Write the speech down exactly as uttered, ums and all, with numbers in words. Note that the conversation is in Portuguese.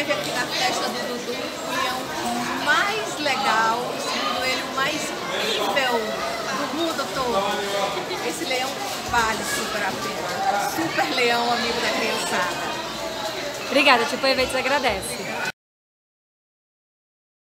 esteve aqui na festa do Dudu e é o mais legal, segundo ele, o mais incrível do mundo todo. Esse leão vale super a pena. Super leão, amigo da criançada. Obrigada, tipo, o evento agradece.